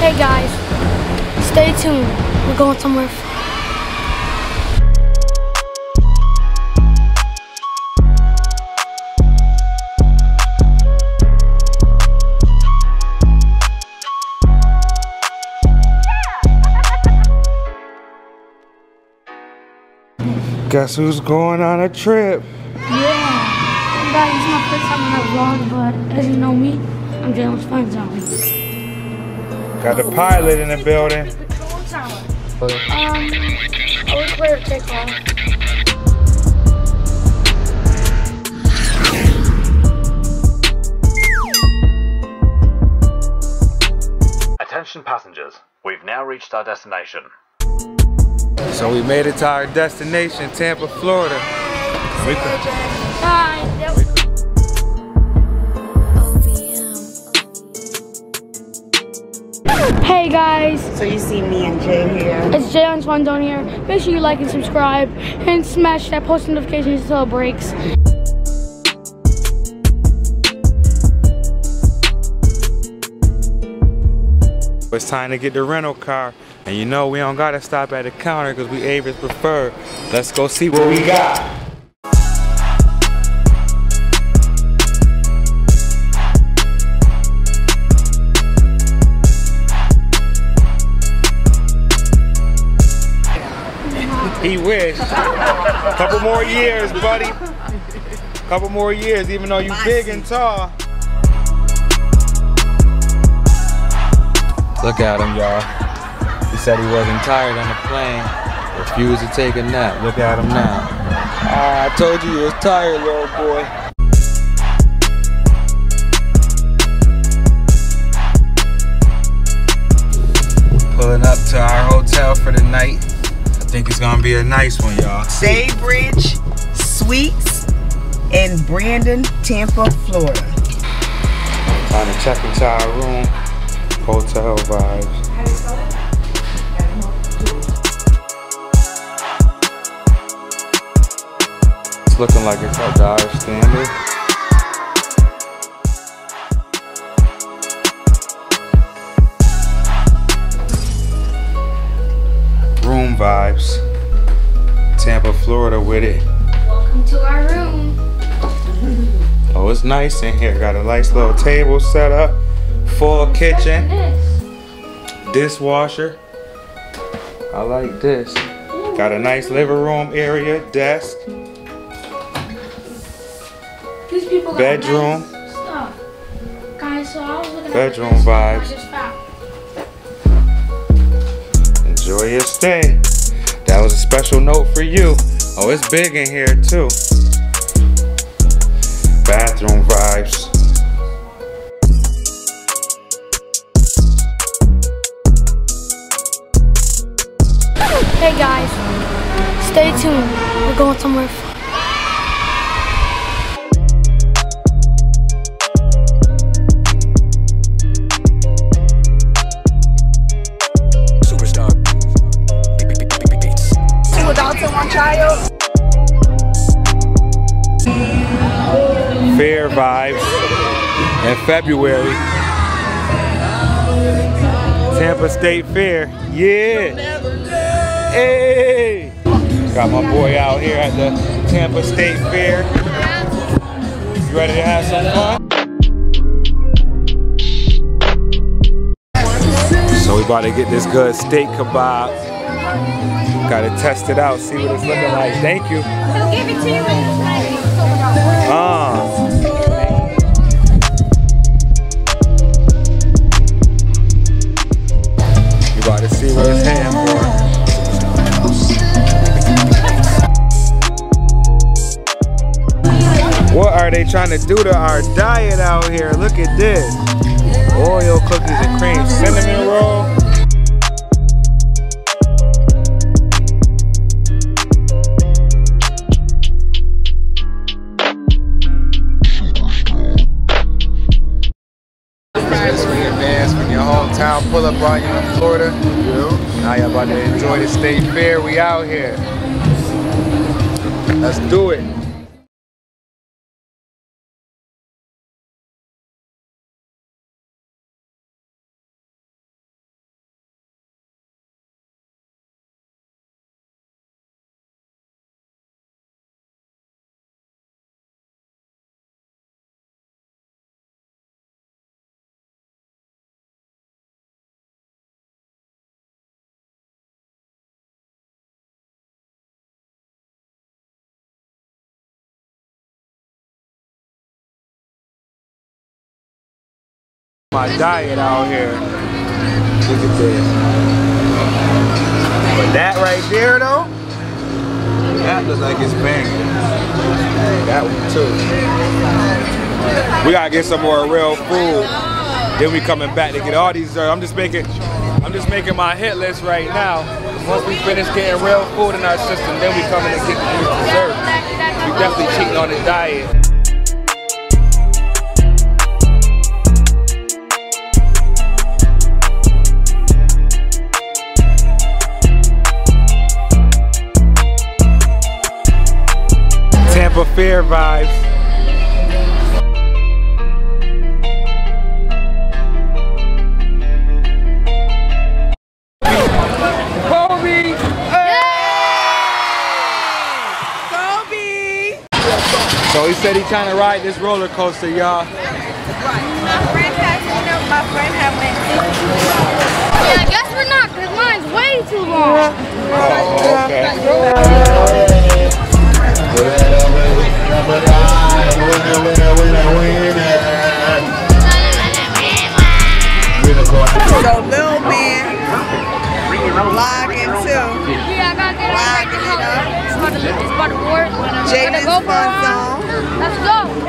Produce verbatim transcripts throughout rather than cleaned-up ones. Hey guys, stay tuned. We're going somewhere fun. Guess who's going on a trip? Yeah! And guys, it's my first time on a vlog, but as you know me, I'm Jalen's Funzone. Got the pilot in the building. Um, I was ready to take off. Attention passengers, we've now reached our destination. So we made it to our destination, Tampa, Florida. We hey guys. So you see me and Jay here. It's Jalen's Funzone here. Make sure you like and subscribe and smash that post notification until it breaks. It's time to get the rental car. And you know we don't gotta stop at the counter because we Avis prefer. Let's go see what we got. He wished. Couple more years, buddy. Couple more years, even though you big and tall. Look at him, y'all. He said he wasn't tired on the plane. Refused to take a nap. Look at him now. Ah, I told you you was tired, little boy. Pulling up to our hotel for the night. I think it's gonna be a nice one, y'all. Staybridge Suites in Brandon, Tampa, Florida. Time to check into our room. Hotel vibes. How do you spell it? It's looking like it's a dollar standard. Room vibes. Tampa, Florida with it. Welcome to our room. Oh, it's nice in here. Got a nice little table set up. Full kitchen, dishwasher. I like this. Got a nice living room area, desk, these people bedroom, got nice stuff. Guys, so I was looking bedroom at this vibes. Enjoy your stay. That was a special note for you. Oh, it's big in here too. Bathroom vibes. Hey guys, stay tuned. We're going somewhere fun. Superstar. Two adults and one child. Fair vibes in February. Tampa State Fair. Yeah. Hey! Got my boy out here at the Tampa State Fair. You ready to have some fun? So we about to get this good steak kebab. Gotta test it out, see what it's looking like. Thank you. He'll give it to you when it's ready. Ah. You about to see what it's hand for. What are they trying to do to our diet out here? Look at this. Oreo cookies and cream cinnamon roll. Especially advanced when your hometown pull up on you in Florida. Now y'all about to enjoy the state fair. We out here. Let's do it. My diet out here. Look at this. But that right there though, that looks like it's banging. That one too. We gotta get some more real food. Then we coming back to get all these desserts. I'm just making, I'm just making my hit list right now. Once we finish getting real food in our system, then we coming to get these desserts. We definitely cheating on the diet. Tampa Fair vibes. Kobe! Hey! Kobe! So he said he trying to ride this roller coaster, y'all. My friend has one up, my friend has one. Yeah, I guess we're not, because mine's way too long. Oh, okay. So Lil Ben vlogging too. Yeah, I gotta get vlogging it up. It's about to, it's about to work. Jalen's Funzone. Let's go.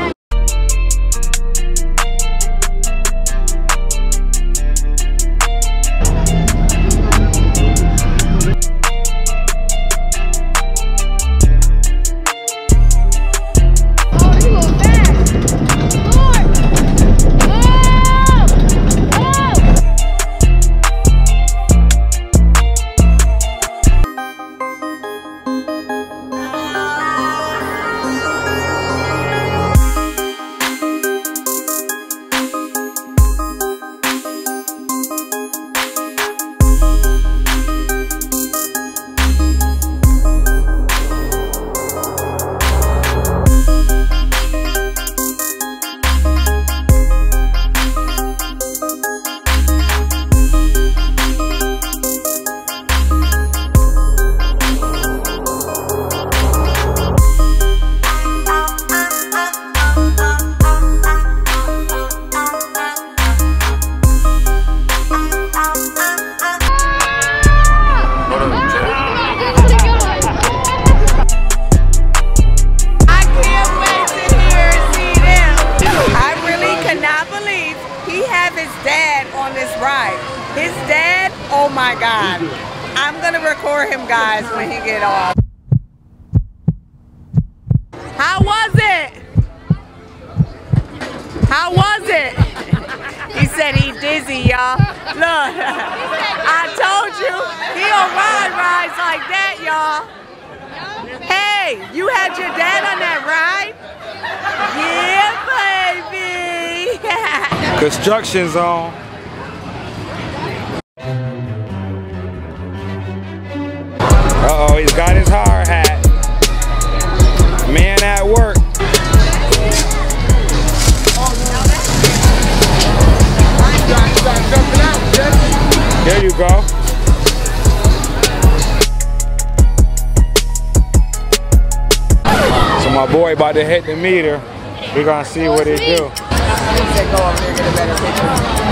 Guys, when he get off. How was it? How was it? He said he dizzy, y'all. Look, I told you he don't ride rides like that, y'all. Hey, you had your dad on that ride? Yeah, baby. Construction's on. Uh-oh, he's got his hard hat. Man at work. There you go. So my boy about to hit the meter. We're gonna see what it do. Go over there, get a better picture.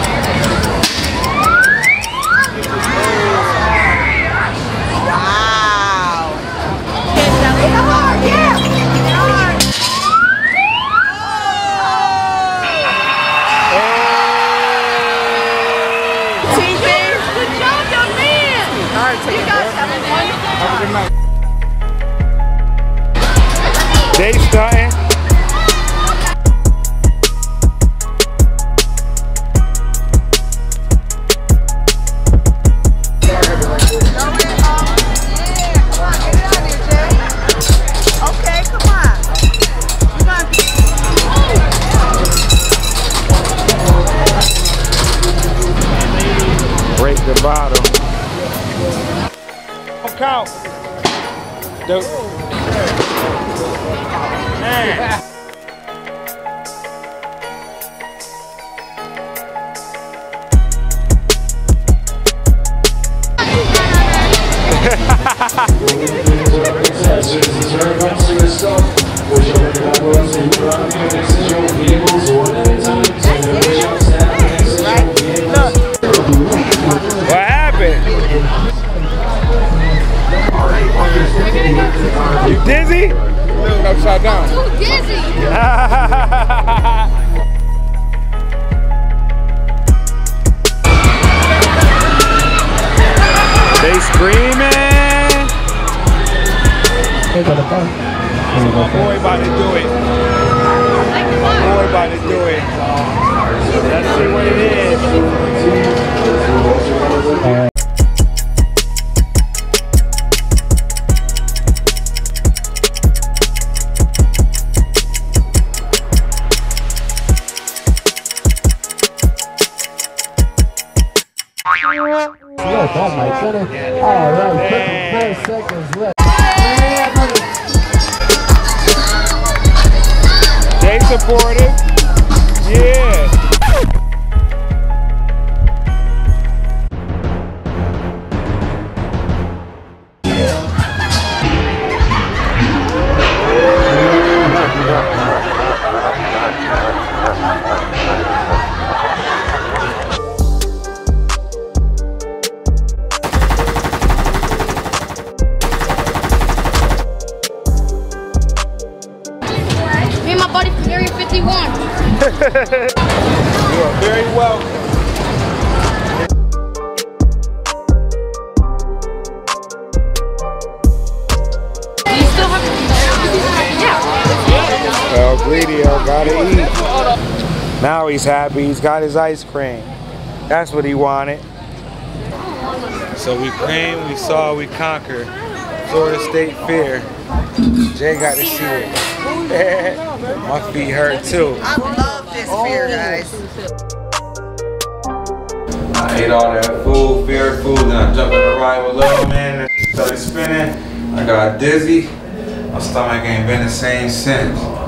They starting. Break the bottom. Count. Man. dizzy? Living upside down. Too dizzy. They screaming. Hey, brother, bro. Hey, brother. My boy about to do it. My boy about to do it. Let's see what it is. Right. Left on my center. All right, fifty-four seconds left. They supportive. Yeah. fifty-one. You are very welcome. You still have to eat. Yeah. Well, Greedio gotta eat. Now he's happy. He's got his ice cream. That's what he wanted. So we came, we saw, we conquered. Florida State Fair. Jay got to see it. My feet hurt too. I love this fair, guys. I ate all that food, fair food, then I jumped in the ride with Lil Man. That started spinning. I got dizzy. My stomach ain't been the same since.